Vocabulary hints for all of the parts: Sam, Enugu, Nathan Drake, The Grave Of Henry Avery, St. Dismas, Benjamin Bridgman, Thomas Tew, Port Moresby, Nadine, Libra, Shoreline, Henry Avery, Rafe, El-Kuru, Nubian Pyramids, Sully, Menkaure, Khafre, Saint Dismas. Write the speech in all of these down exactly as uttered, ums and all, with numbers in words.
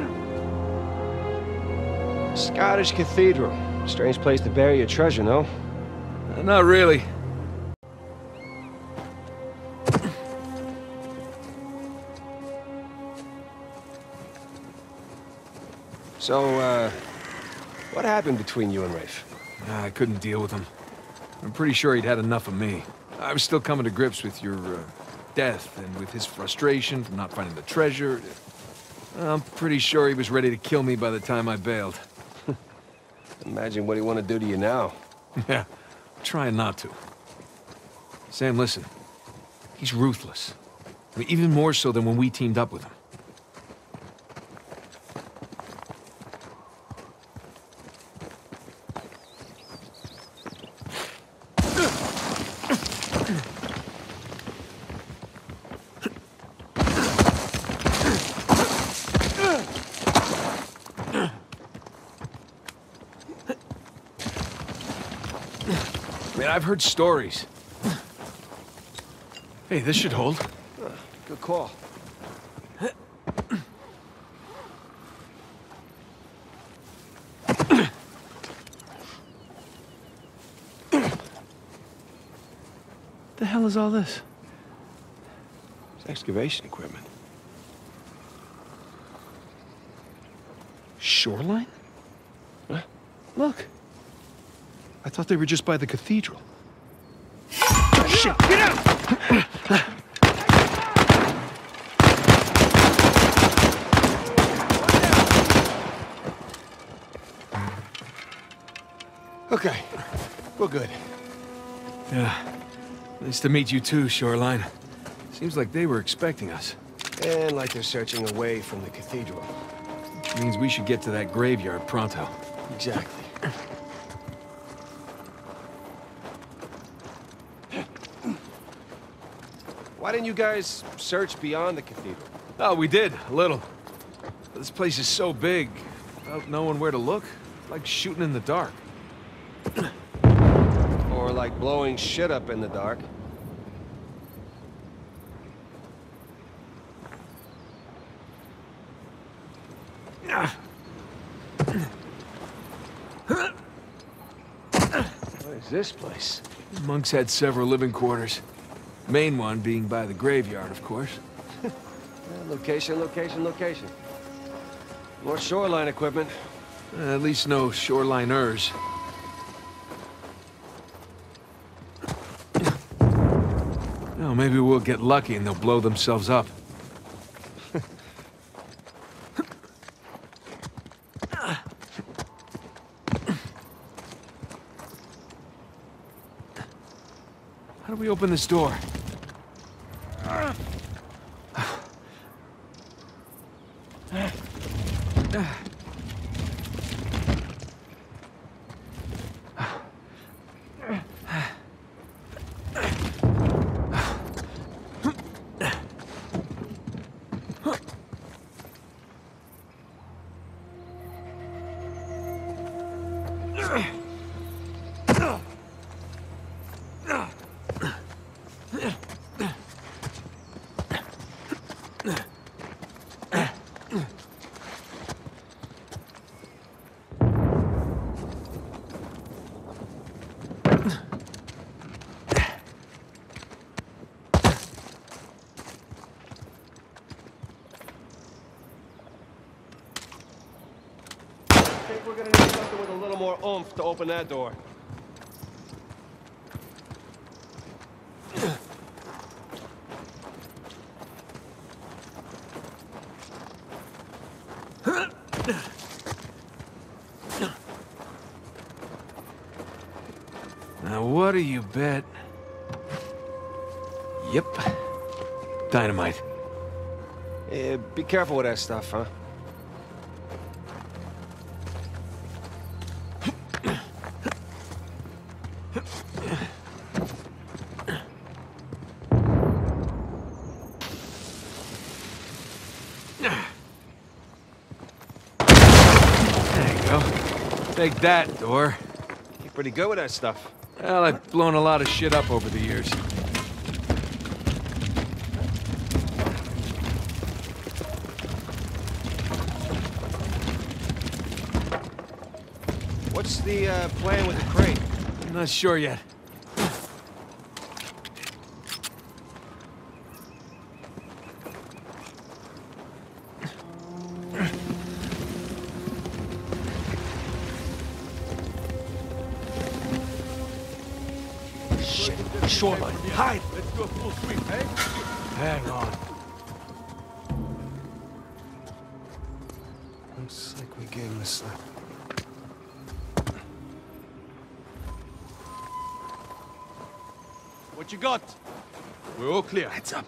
London. Scottish Cathedral. Strange place to bury your treasure, no? Uh, not really. So, uh, what happened between you and Rafe? Uh, I couldn't deal with him. I'm pretty sure he'd had enough of me. I was still coming to grips with your uh, death and with his frustration from not finding the treasure. I'm pretty sure he was ready to kill me by the time I bailed. Imagine what he want to do to you now. Yeah, I'm trying not to. Sam, listen. He's ruthless. I mean, even more so than when we teamed up with him. I've heard stories. Hey, this should hold. Good call. The hell is all this? It's excavation equipment. Shoreline? Huh? Look. I thought they were just by the cathedral. Oh, shit! Get out! Okay, we're good. Yeah. Nice to meet you too, Shoreline. Seems like they were expecting us. And like they're searching away from the cathedral. Which means we should get to that graveyard pronto. Exactly. Why didn't you guys search beyond the cathedral? Oh, we did, a little. This place is so big, without knowing where to look, it's like shooting in the dark. Or like blowing shit up in the dark. What is this place? The monks had several living quarters. Main one being by the graveyard, of course. Yeah, location, location, location. More shoreline equipment. Uh, at least no shoreliners. No, maybe we'll get lucky and they'll blow themselves up. How do we open this door? To open that door. Now, what do you bet? Yep. Dynamite. Yeah, be careful with that stuff, huh? Take that, door. You're pretty good with that stuff. Well, I've blown a lot of shit up over the years. What's the uh, plan with the crate? I'm not sure yet. Shit, Shoreline, hide! Let's do a full sweep, hey? Hang on. Looks like we gave him a slap. What you got? We're all clear. Heads up.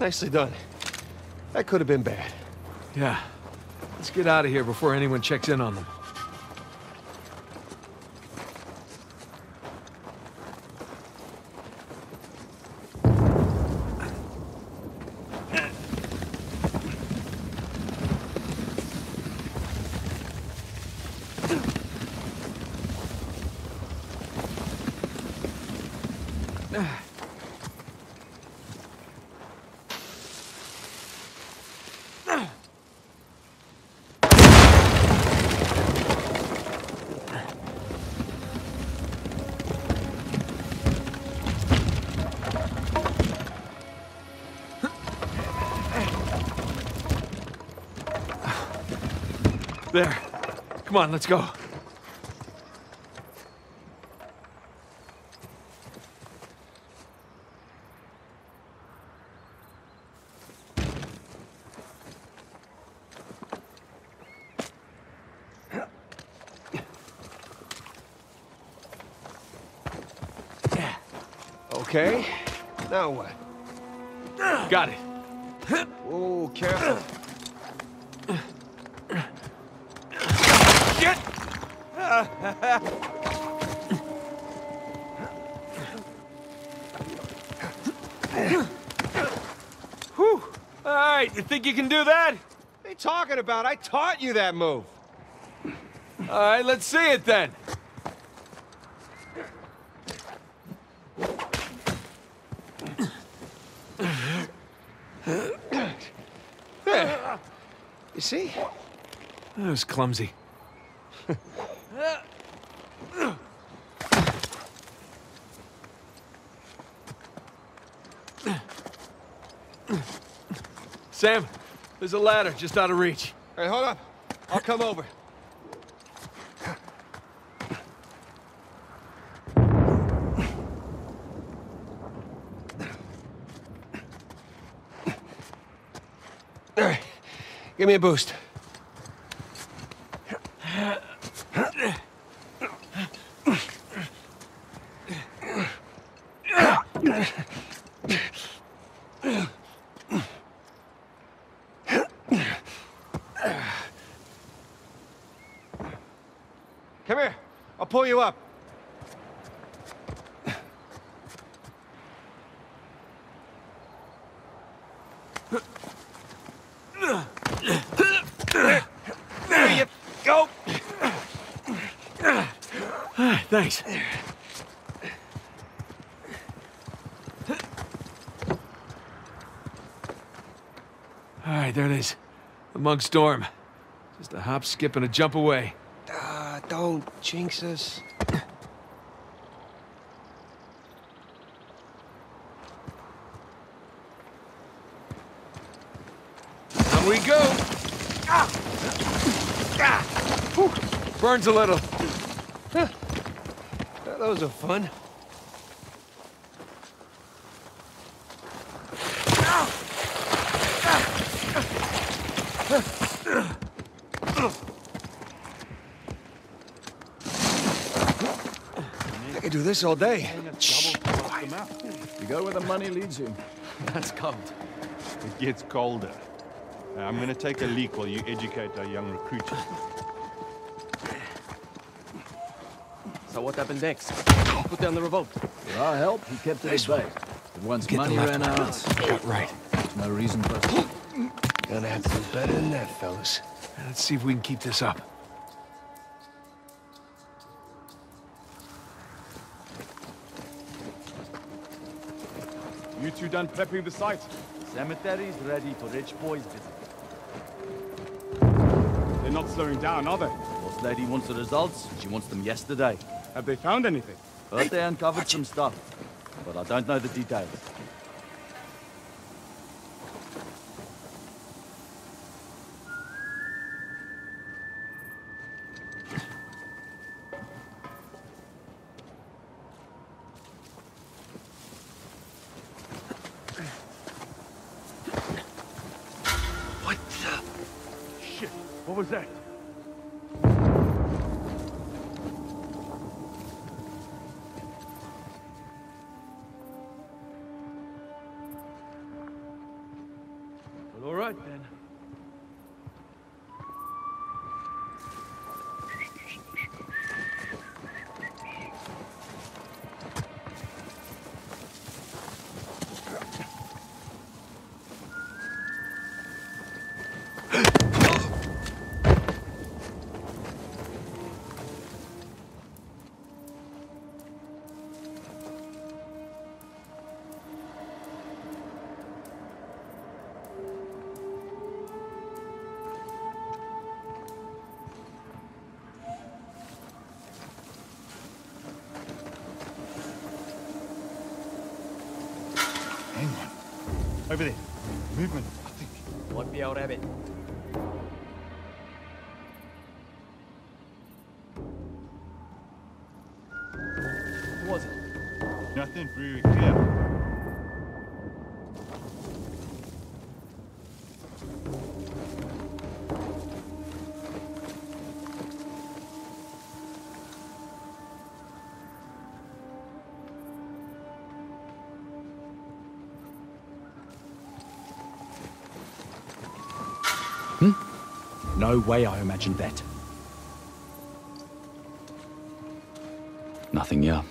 Nicely done. That could have been bad. Yeah. Let's get out of here before anyone checks in on them. There. Come on, let's go. Okay. Now what? Got it. Oh, careful. Whew. All right, you think you can do that? What are you talking about? I taught you that move. All right, let's see it then. There. You see? That was clumsy. Sam, there's a ladder just out of reach. All right, hold up. I'll come over. All right, give me a boost. Pull you up. There you go. Thanks. All right, there it is. The monk's dorm. Just a hop, skip, and a jump away. Ah, uh, don't jinx us. Here we go. Ah. Ah. Burns a little. Huh. Those are fun. I could do this all day. Shh. You go where the money leads you. That's cold. It gets colder. Now, I'm gonna take a leak while you educate our young recruits. So what happened next? Put down the revolt. With our help, he kept it at bay. But once money ran out, got right. There's no reason for us. Gonna have to do better than that, fellas. Let's see if we can keep this up. You two done prepping the site? Cemetery is ready for rich boys' visit. They're not slowing down, are they? This lady wants the results. She wants them yesterday. Have they found anything? Heard they uncovered some stuff, but I don't know the details. Over there. Movement, I think. Might be old Abbott. Who was it? Nothing really clear. No way I imagined that. Nothing, yeah.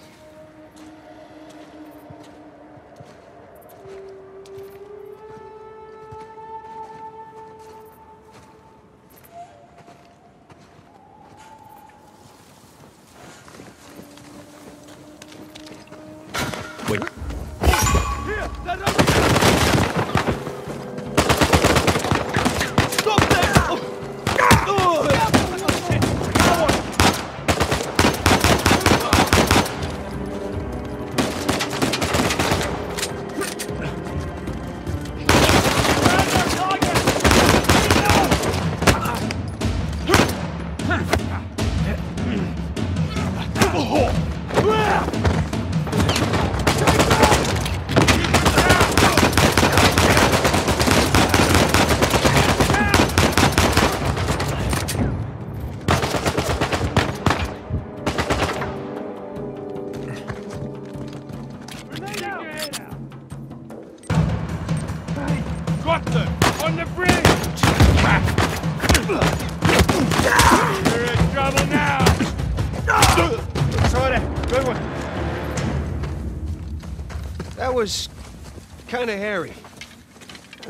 Kinda hairy.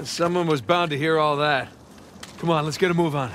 Someone was bound to hear all that. Come on, let's get a move on.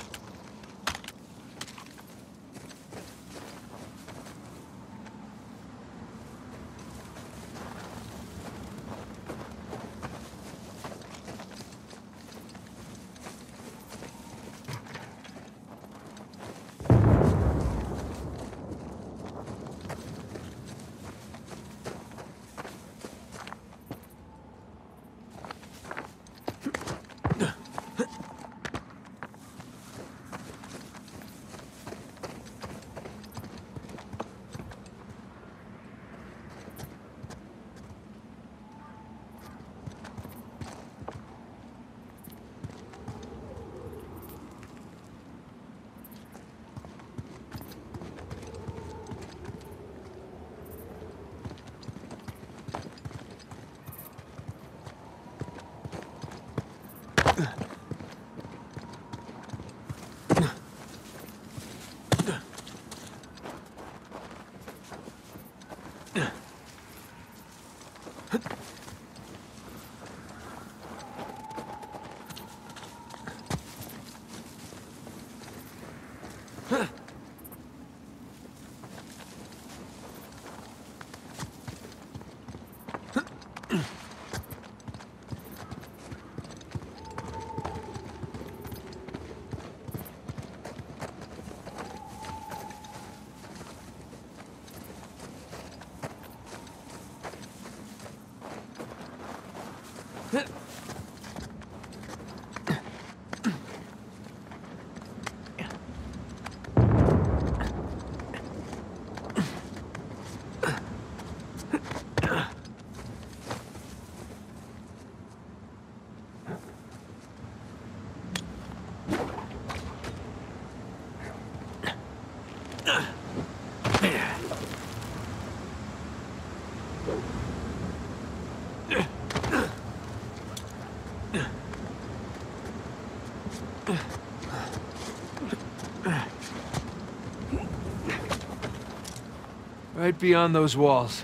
Right beyond those walls.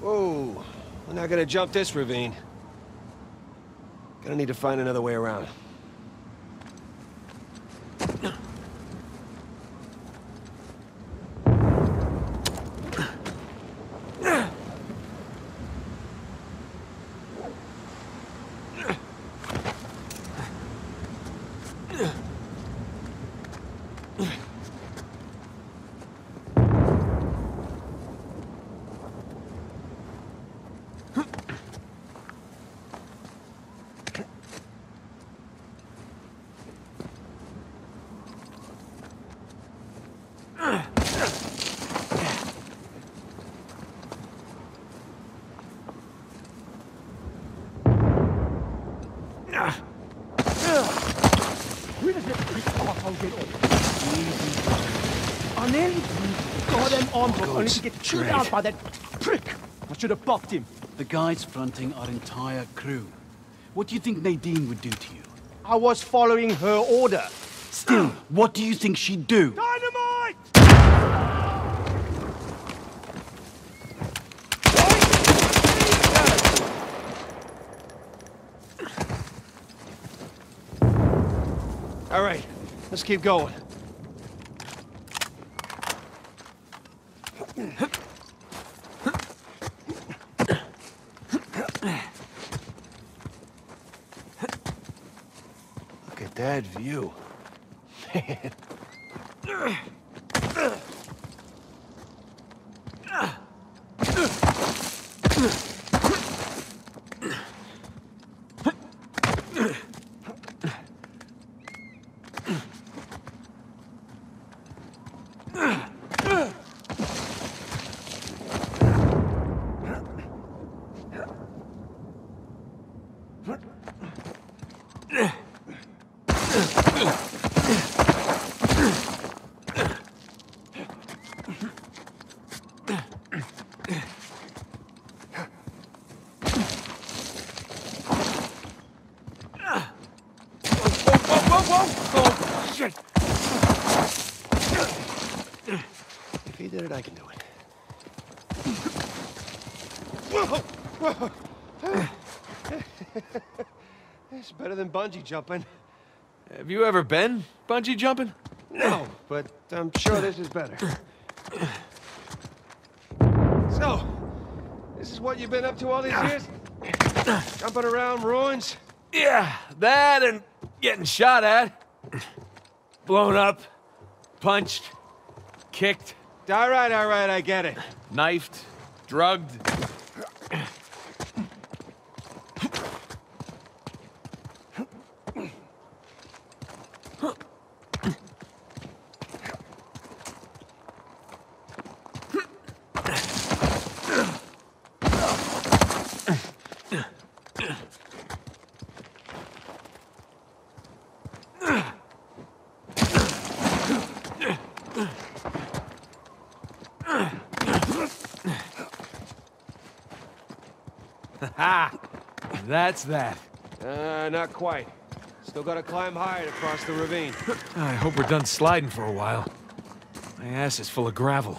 Whoa, we're not gonna jump this ravine. Gonna need to find another way around. I need to get chewed out by that prick. I should have buffed him. The guys fronting our entire crew. What do you think Nadine would do to you? I was following her order. Still, what do you think she'd do? Dynamite! All right, let's keep going. Bad view. Man. Bungee jumping. Have you ever been bungee jumping? No, but I'm sure this is better. So, this is what you've been up to all these years? Jumping around ruins? Yeah, that and getting shot at. Blown up, punched, kicked. All right, all right, I get it. Knifed, drugged. That's that. Uh, not quite. Still gotta climb higher to cross the ravine. I hope we're done sliding for a while. I My ass is full of gravel.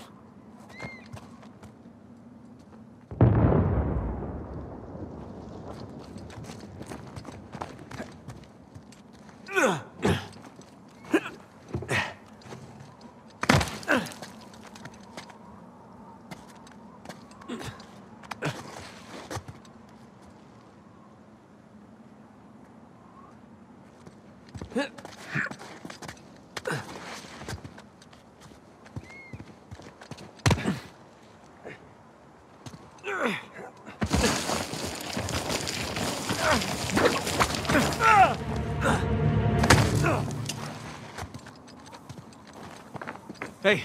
Hey,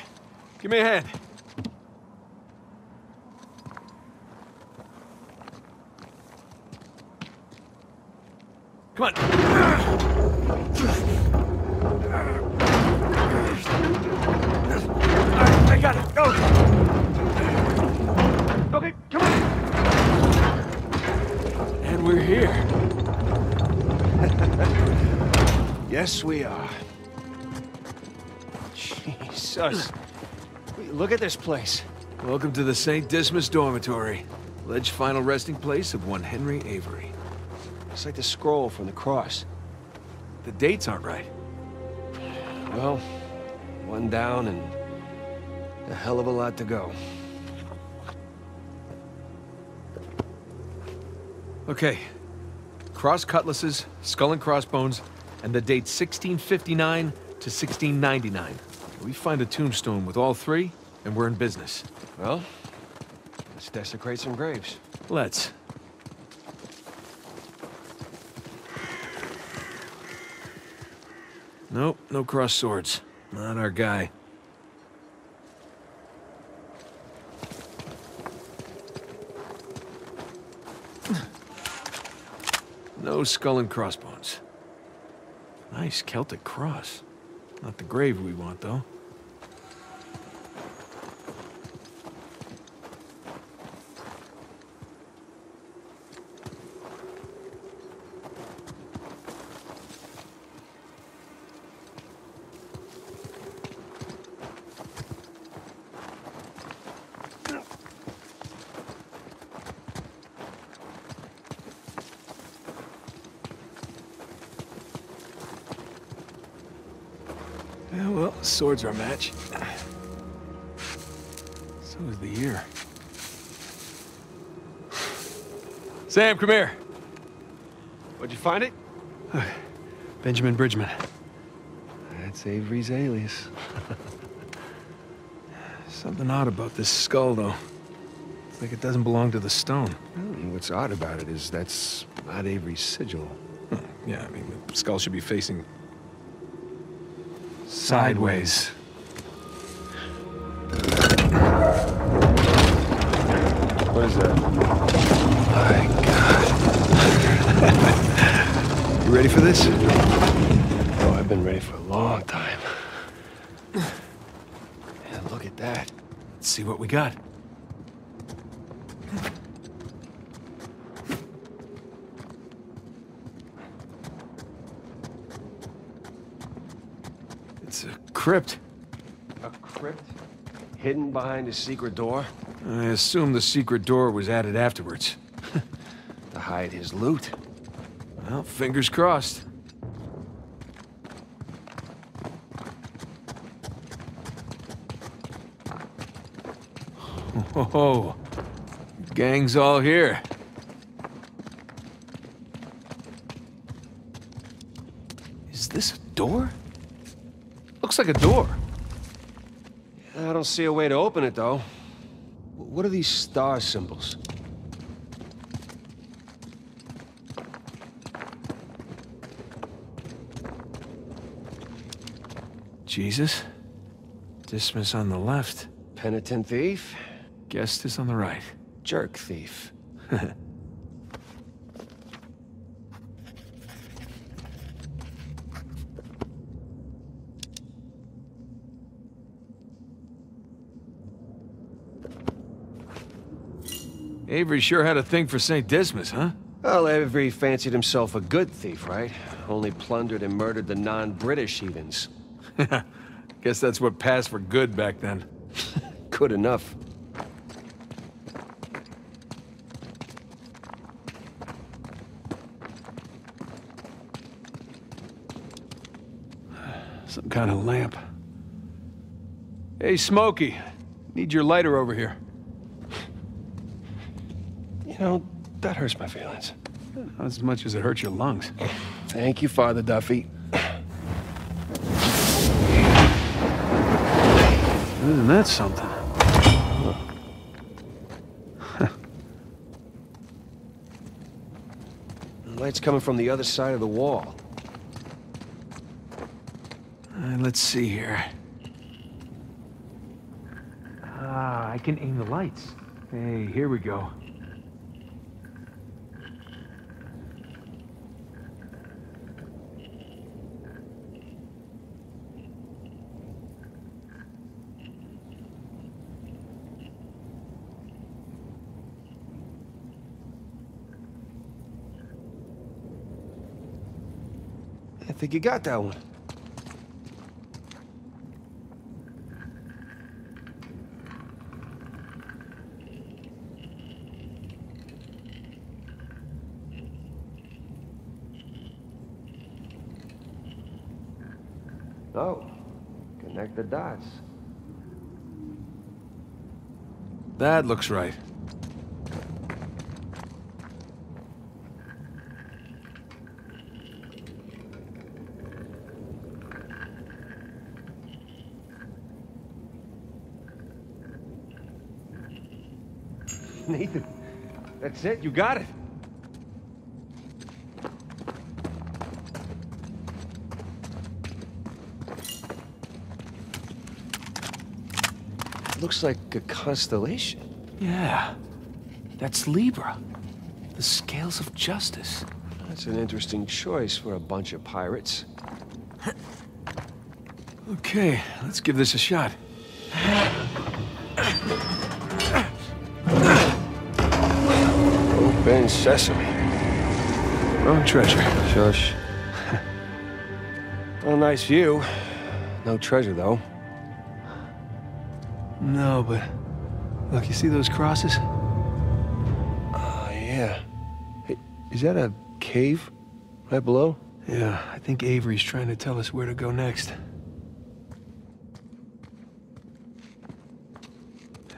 give me a hand. Come on. Yes, we are. Jesus. Look at this place. Welcome to the Saint Dismas dormitory. Alleged final resting place of one Henry Avery. It's like the scroll from the cross. The dates aren't right. Well, one down and a hell of a lot to go. Okay. Cross cutlasses, skull and crossbones, and the date sixteen fifty-nine to sixteen ninety-nine. We find a tombstone with all three, and we're in business. Well, let's desecrate some graves. Let's. Nope, no cross swords. Not our guy. No skull and crossbones. Nice Celtic cross. Not the grave we want, though. Yeah, well, swords are a match. So is the year. Sam, come here. What'd you find it? Uh, Benjamin Bridgman. That's Avery's alias. Something odd about this skull, though. It's like it doesn't belong to the stone. Really? What's odd about it is that's not Avery's sigil. Huh. Yeah, I mean, the skull should be facing sideways. What is that? Oh my God. You ready for this? Oh, I've been ready for a long time. Man, look at that. Let's see what we got. It's a crypt. A crypt? Hidden behind a secret door? I assume the secret door was added afterwards. To hide his loot. Well, fingers crossed. Ho ho. Gang's all here. Is this a door? Looks like a door. I don't see a way to open it, though. What are these star symbols? Jesus. Dismas on the left. Penitent thief. Guest is on the right. Jerk thief. Avery sure had a thing for Saint Dismas, huh? Well, Avery fancied himself a good thief, right? Only plundered and murdered the non-British heathens. Guess that's what passed for good back then. Good enough. Some kind of lamp. Hey, Smokey. Need your lighter over here. You know, that hurts my feelings. Not as much as it hurts your lungs. Thank you, Father Duffy. Isn't that something? Huh. The light's coming from the other side of the wall. Uh, let's see here. Ah, I can aim the lights. Hey, here we go. I think you got that one. Oh, connect the dots. That looks right. Nathan, that's it. You got it. It looks like a constellation. Yeah, that's Libra, the scales of justice. That's an interesting choice for a bunch of pirates. Okay, let's give this a shot. Ben Sesame. Wrong treasure. Shush. Well, nice view. No treasure, though. No, but... Look, you see those crosses? Oh, uh, yeah. Hey, is that a cave? Right below? Yeah, I think Avery's trying to tell us where to go next.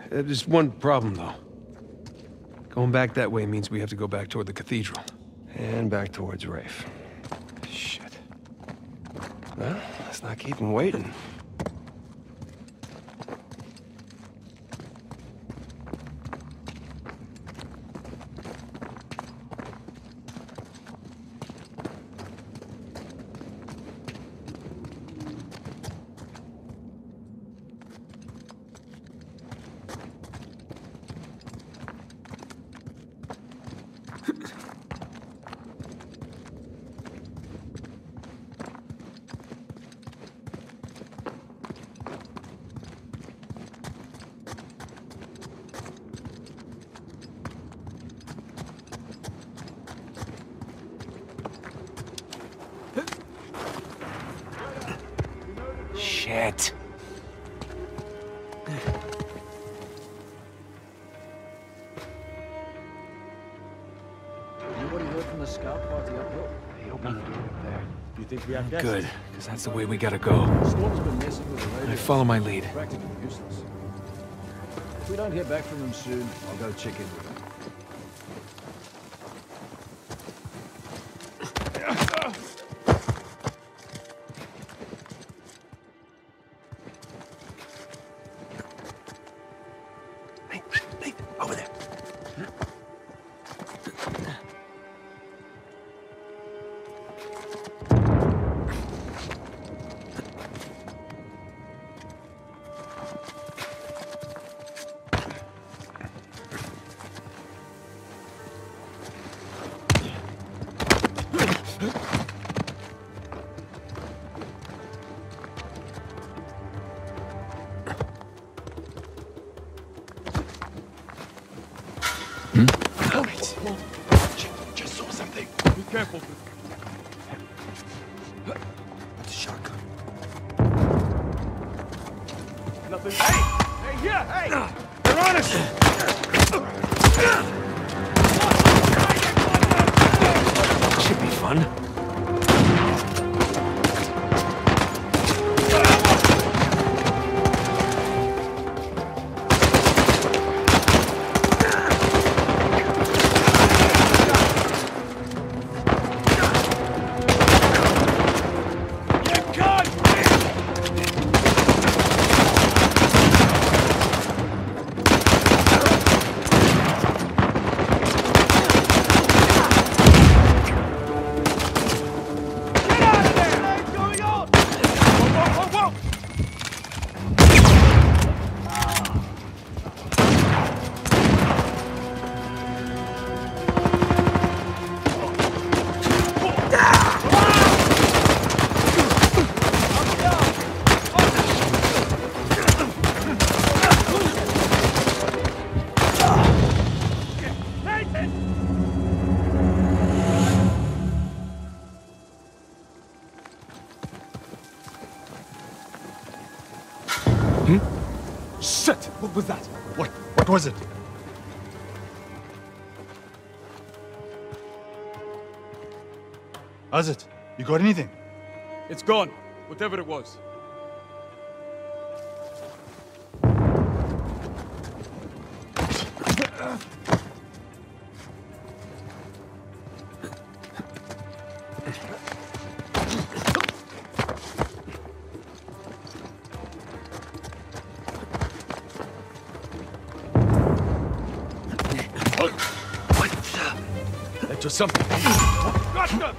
There's one problem, though. Going back that way means we have to go back toward the cathedral. And back towards Rafe. Shit. Well, let's not keep him waiting. Shit. Anybody heard from the scout party up hill? They opened the door up there. Do you think we have guests? Good, because that's the way we gotta go. Storm's been messing with the radio. I follow my lead. Practically useless. If we don't hear back from them soon, I'll go check in with them. nothing. Hey! Hey, yeah, hey! They're on us! Should be fun. What was that? What? What was it? How's it? You got anything? It's gone. Whatever it was. Or something. Got them!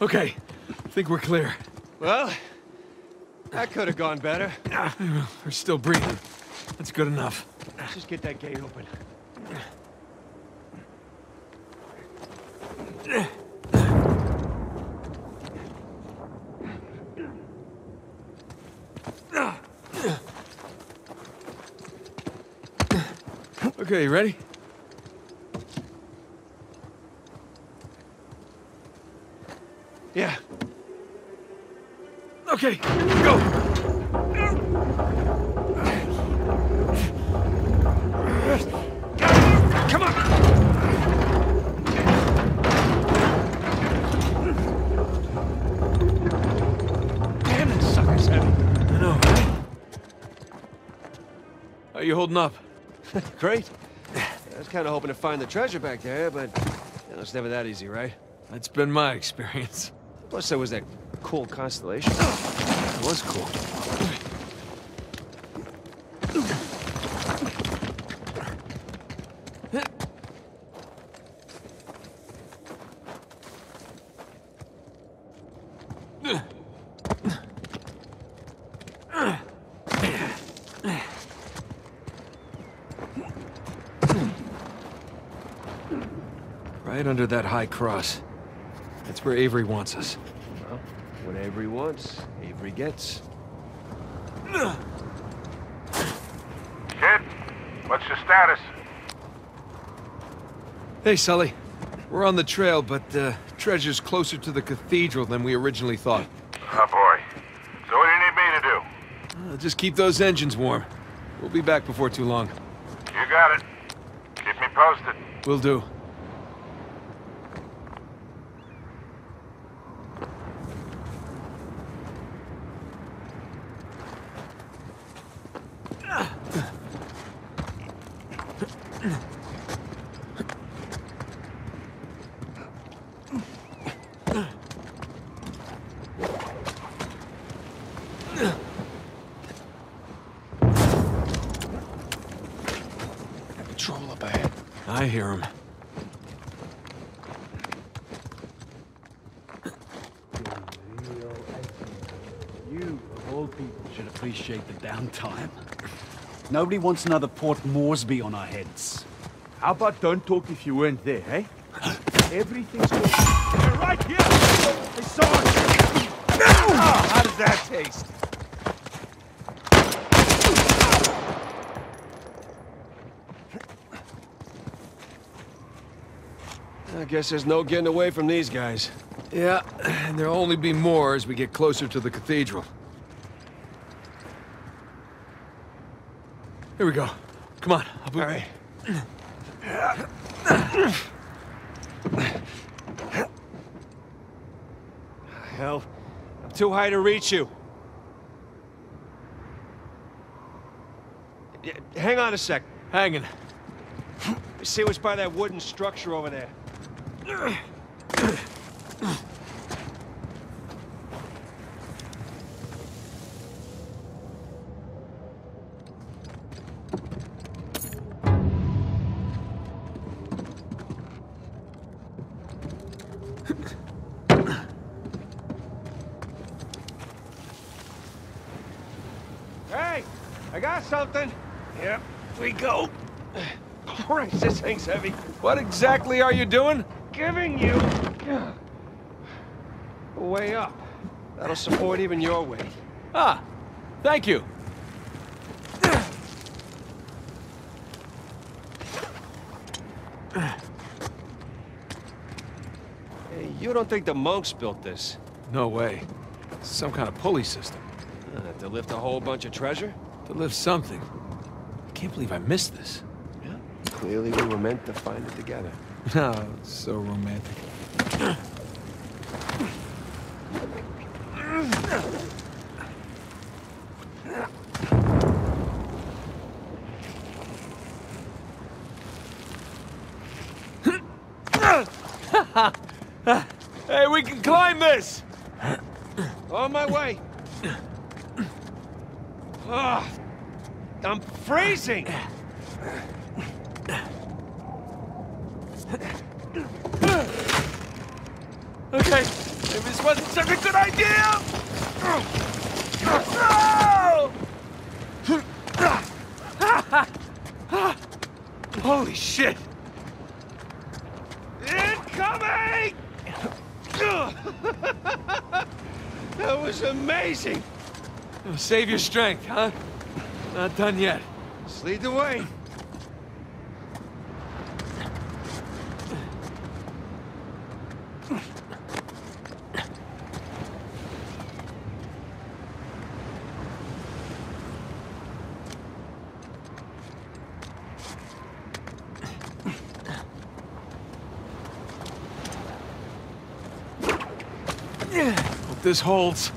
Okay, I think we're clear. Well, That could have gone better. We're still breathing. That's good enough. Let's just get that gate open. Okay, you ready? Yeah. Okay, go! Come on! Damn, that sucker's heavy. I know. How are you holding up? Great. I was kind of hoping to find the treasure back there, but you know, it's never that easy, right? That's been my experience. Plus, there was that cool constellation. It was cool. Right under that high cross. That's where Avery wants us. Well, what Avery wants, Avery gets. Kid, what's your status? Hey, Sully. We're on the trail, but uh, treasure's closer to the cathedral than we originally thought. Oh, boy. So what do you need me to do? Uh, just keep those engines warm. We'll be back before too long. You got it. Keep me posted. Will do. Trouble up ahead. I hear him. You, of all people, should appreciate the downtime. Nobody wants another Port Moresby on our heads. How about don't talk if you weren't there, eh? Everything's good. They're right here! They saw us! Oh, how does that taste? I guess there's no getting away from these guys. Yeah, and there'll only be more as we get closer to the cathedral. Here we go. Come on. I'll be... All right. Hell, I'm too high to reach you. Yeah, hang on a sec. Hanging. You see what's by that wooden structure over there? Hey, I got something. Yep, we go. Christ, this thing's heavy. What exactly are you doing? Giving you a way up. That'll support even your weight. Ah, thank you. Hey, you don't think the monks built this? No way. It's some kind of pulley system. Uh, to lift a whole bunch of treasure? To lift something. I can't believe I missed this. Yeah. Clearly we were meant to find it together. Oh, it's so romantic. Hey, we can climb this! On my way! Oh, I'm freezing! Okay, maybe this wasn't such a good idea! Holy shit! Incoming! That was amazing! Save your strength, huh? Not done yet. Just lead the way. Hope this holds.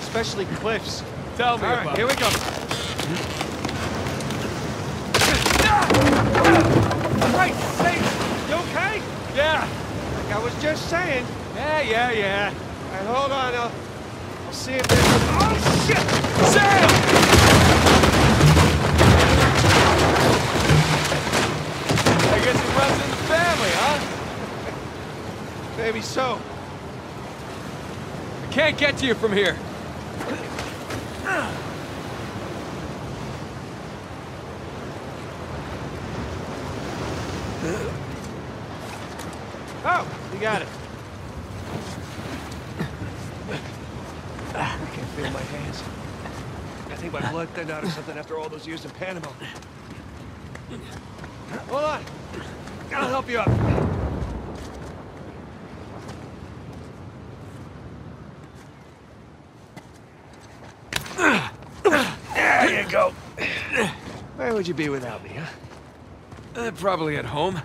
Especially cliffs. Tell me about it. Here we go. Right, hey, you okay? Yeah. Like I was just saying. Yeah, yeah, yeah. All right, hold on. I'll, I'll see if there's... Oh, shit! Sam! I guess it runs in the family, huh? Maybe so. I can't get to you from here. Oh, you got it. I can't feel my hands. I think my blood thinned out or something after all those years in Panama. Hold on. I'll help you up. Where would you be without me, huh? Uh, probably at home.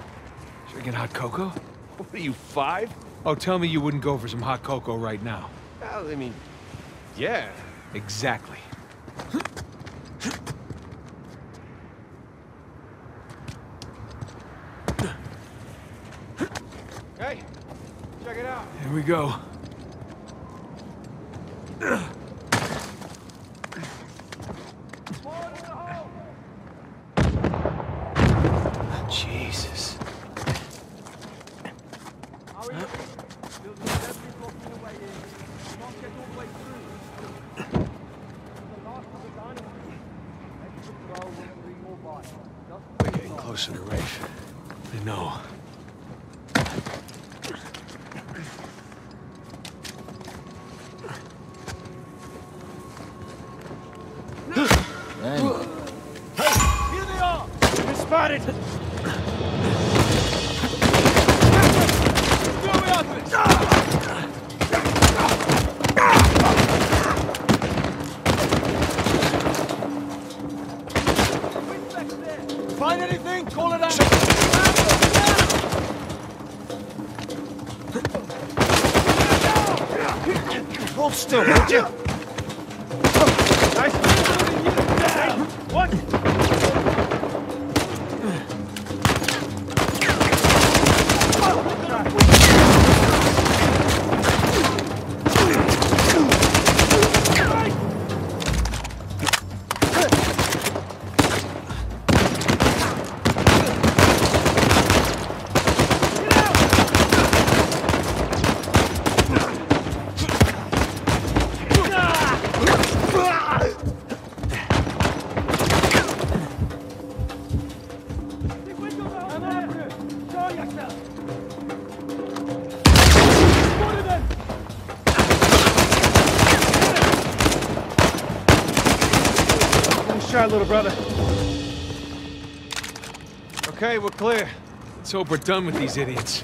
Drinking hot cocoa? What are you, five? Oh, tell me you wouldn't go for some hot cocoa right now. Well, I mean, yeah. Exactly. Hey, check it out. Here we go. Little brother. Okay, we're clear. Let's hope we're done with these idiots.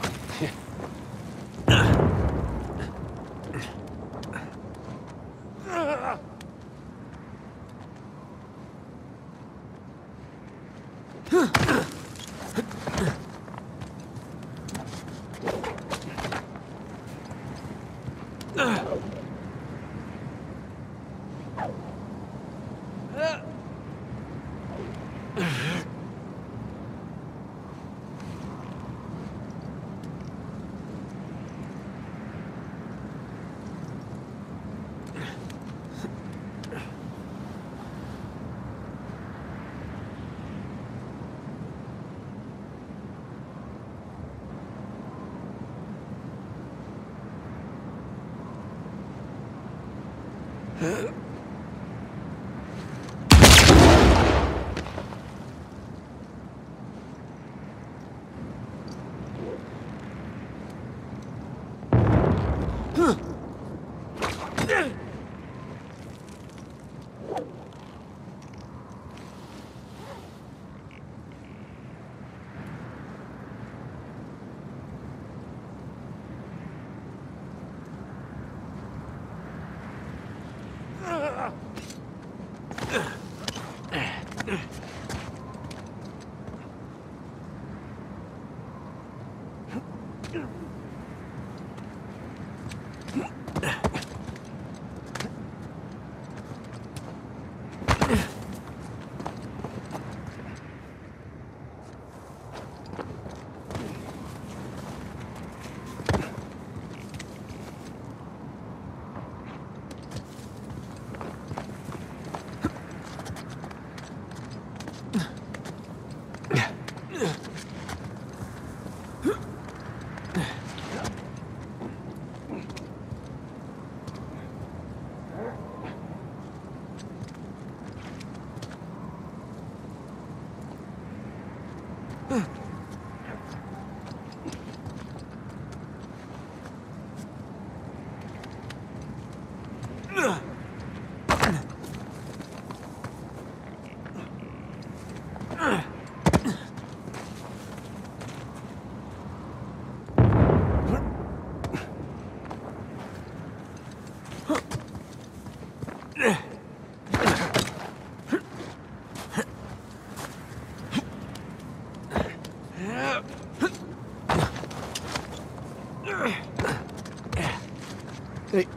Hey,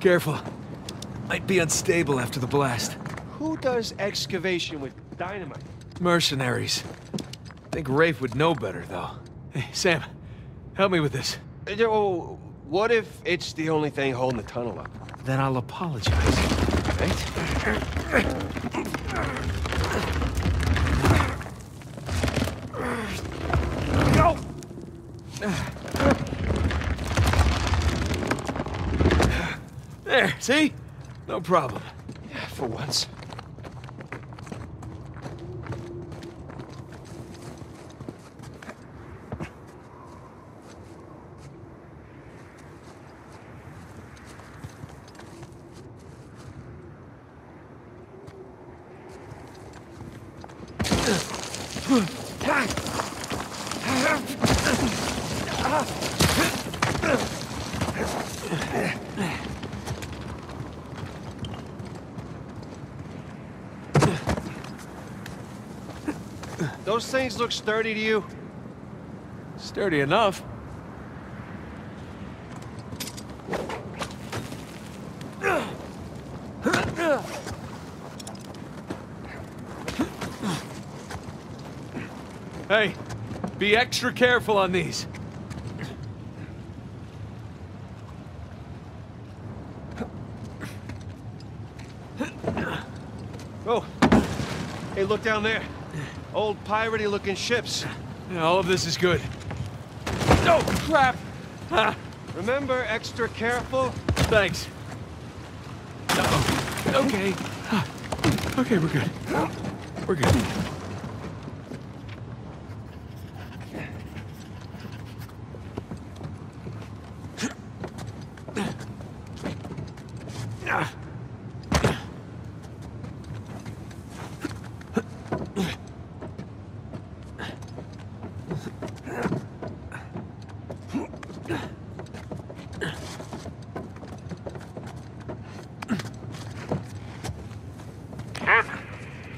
careful. Might be unstable after the blast. Who does excavation with dynamite? Mercenaries. I think Rafe would know better, though. Hey, Sam, help me with this. Oh, what if it's the only thing holding the tunnel up? Then I'll apologize, right? See? No problem. Yeah, for once. Those things look sturdy to you? Sturdy enough. Hey, be extra careful on these. Oh, hey, look down there. Old piratey-looking ships. Yeah, all of this is good. No, crap! Huh. Remember, extra careful. Thanks. Uh-oh. Okay. Okay, we're good. We're good.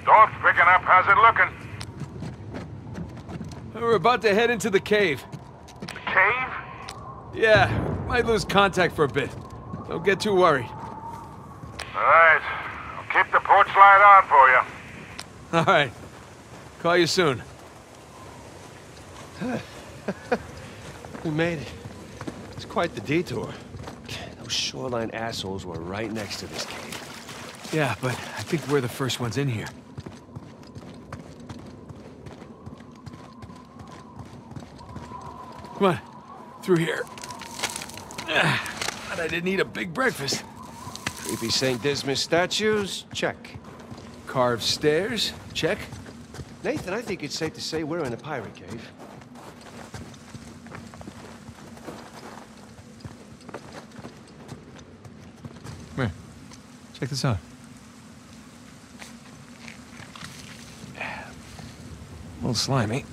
Stuff's picking up. How's it looking? We're about to head into the cave. The cave? Yeah, might lose contact for a bit. Don't get too worried. All right. I'll keep the porch light on for you. All right. Call you soon. We made it. It's quite the detour. Those Shoreline assholes were right next to this cave. Yeah, but I think we're the first ones in here. Come on. Through here. But I didn't eat a big breakfast. Creepy Saint Dismas statues? Check. Carved stairs? Check. Nathan, I think it's safe to say we're in a pirate cave. Come here. Check this out. A little slimy.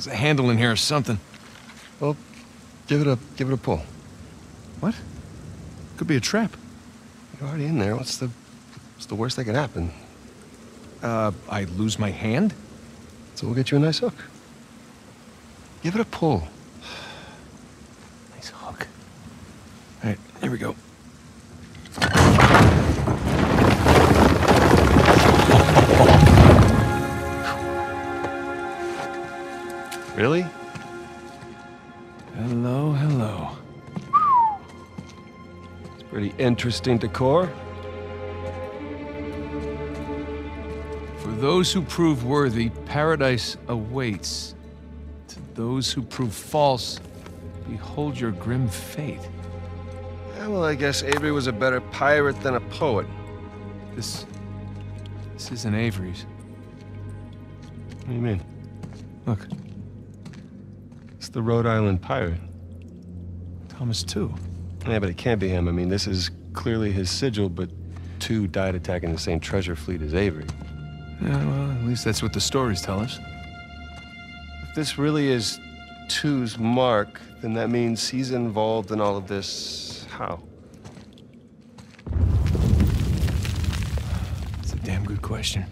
There's a handle in here or something. Well, give it a give it a pull. What? Could be a trap. You're already in there. What's the what's the worst that could happen? Uh, I lose my hand. So we'll get you a nice hook. Give it a pull. Nice hook. All right, here we go. Really? Hello, hello. It's pretty interesting decor. For those who prove worthy, paradise awaits. To those who prove false, behold your grim fate. Yeah, well, I guess Avery was a better pirate than a poet. This... this isn't Avery's. What do you mean? Look. It's the Rhode Island pirate. Thomas Tew. Yeah, but it can't be him. I mean, this is clearly his sigil, but Tew died attacking the same treasure fleet as Avery. Yeah, well, at least that's what the stories tell us. If this really is Tew's mark, then that means he's involved in all of this. How? That's a damn good question.